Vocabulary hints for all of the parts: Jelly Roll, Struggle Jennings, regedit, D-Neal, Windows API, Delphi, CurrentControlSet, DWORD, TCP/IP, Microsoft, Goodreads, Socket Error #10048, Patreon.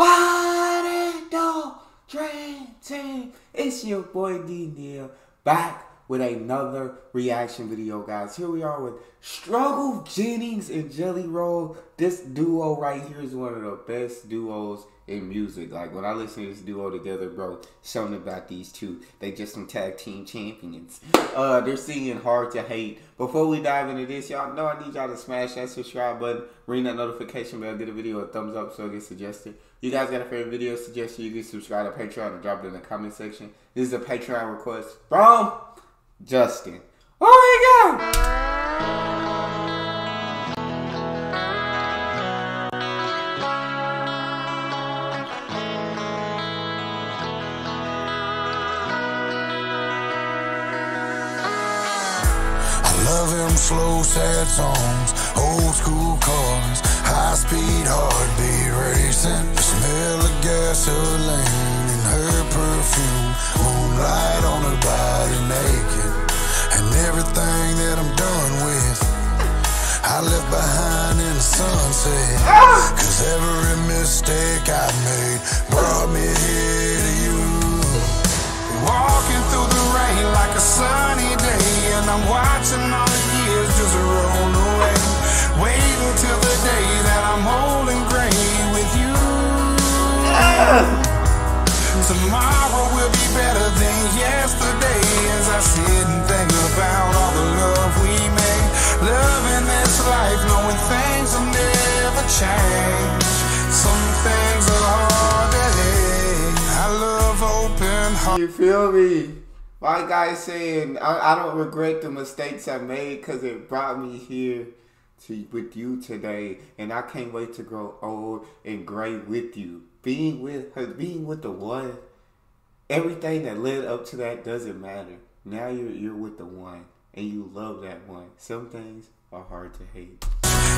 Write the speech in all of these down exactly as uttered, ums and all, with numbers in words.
What it do, Dream Team? It's your boy D-Neal back with another reaction video, guys. Here we are with Struggle Jennings and Jelly Roll. This duo right here is one of the best duos in music. Like, when I listen to this duo together, bro, something about these two. They just some tag team champions. Uh, they're singing Hard to Hate. Before we dive into this, y'all know I need y'all to smash that subscribe button, ring that notification bell, give the video a thumbs up so it gets suggested. You guys got a favorite video suggestion, you can subscribe to Patreon and drop it in the comment section. This is a Patreon request from Justin. Oh my God! Love them slow, sad songs, old school cars, high-speed heartbeat racing. The smell of gasoline and her perfume, moonlight on her body naked. And everything that I'm done with, I left behind in the sunset. Cause every mistake I made brought me here to you. Walking through the rain like a sunny day, and I'm watching all the years just roll away. Waiting till the day that I'm old and gray with you. Tomorrow will be better than yesterday, as I sit and think about all the love we made. Loving this life, knowing things will never change. Some things are hard to hate. I love open heart. You feel me? My guy's saying, I, I don't regret the mistakes I made because it brought me here to with you today. And I can't wait to grow old and gray with you. Being with her, being with the one, everything that led up to that doesn't matter. Now you're, you're with the one and you love that one. Some things are hard to hate.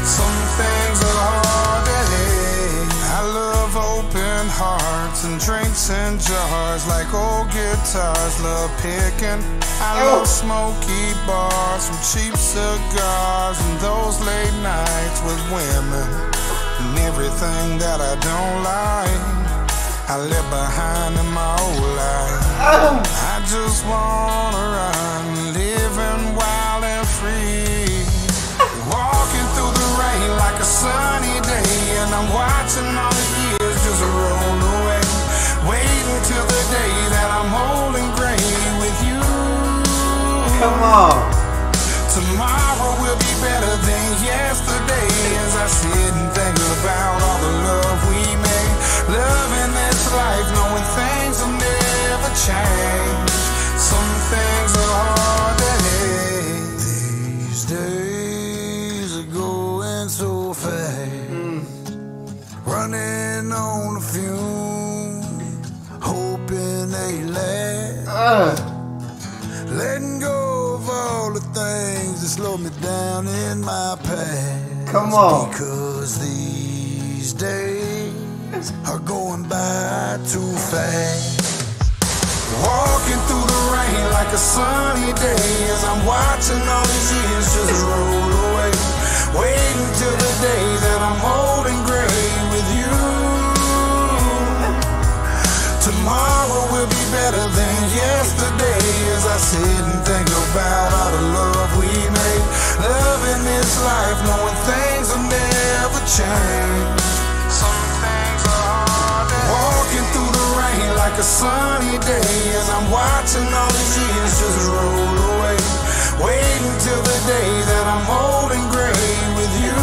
Some things are hard to hate. I love open hearts and drinks in jars like old guitars. Love picking. I love smoky bars from cheap cigars and those late nights with women. And everything that I don't like, I left behind in my old life. I just wanna run, living wild and free. Walking through the rain like a sunny day, and I'm watching all the years just roll away. Waiting till the day that I'm old and gray with you. Come on. Tomorrow will be better than yesterday, as I sit and think about all the love we made. Loving this life, knowing things will never change. Some things are hard to hate. These days so fast, mm. running on a fume, hoping they last, uh. letting go of all the things that slowed me down in my past. Come on, because these days are going by too fast. Walking through the rain like a sunny day, as I'm watching all these years just roll away. Waiting till the day that I'm old and gray with you. Tomorrow will be better than yesterday, as I sit and think about all the love we made. Loving this life, knowing things will never change. Some things are hard to hate. Walking through the rain like a sunny day, as I'm watching all these years just roll away. Waiting till the day that I'm old and gray with you.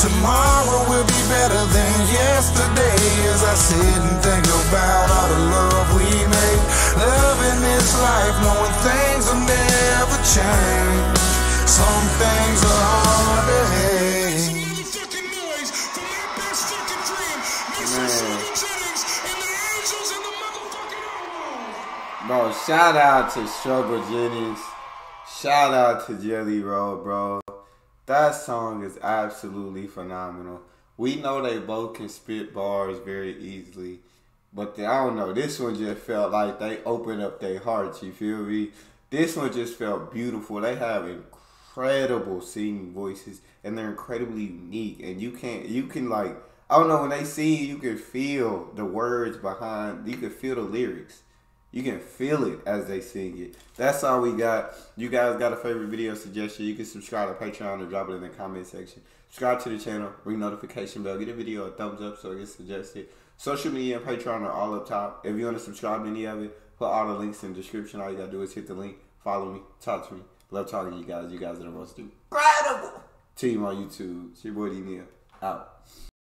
Tomorrow will be better than yesterday, as I sit and think about all the love we made. Loving this life, knowing things will never change. Some things are hard to hate. Bro, shout out to Struggle Jennings. Shout out to Jelly Roll, bro. That song is absolutely phenomenal. We know they both can spit bars very easily. But the, I don't know, this one just felt like they opened up their hearts, you feel me? This one just felt beautiful. They have incredible incredible singing voices, and they're incredibly unique. And you can't, you can like, I don't know, when they sing, you can feel the words behind, you can feel the lyrics. You can feel it as they sing it. That's all we got. You guys got a favorite video suggestion? You can subscribe to Patreon or drop it in the comment section. Subscribe to the channel, ring notification bell, get a video a thumbs up so it gets suggested. Social media and Patreon are all up top. If you want to subscribe to any of it, put all the links in the description. All you got to do is hit the link, follow me, talk to me. Love talking to you guys. You guys are the most incredible team on YouTube. It's your boy D Nia. Out.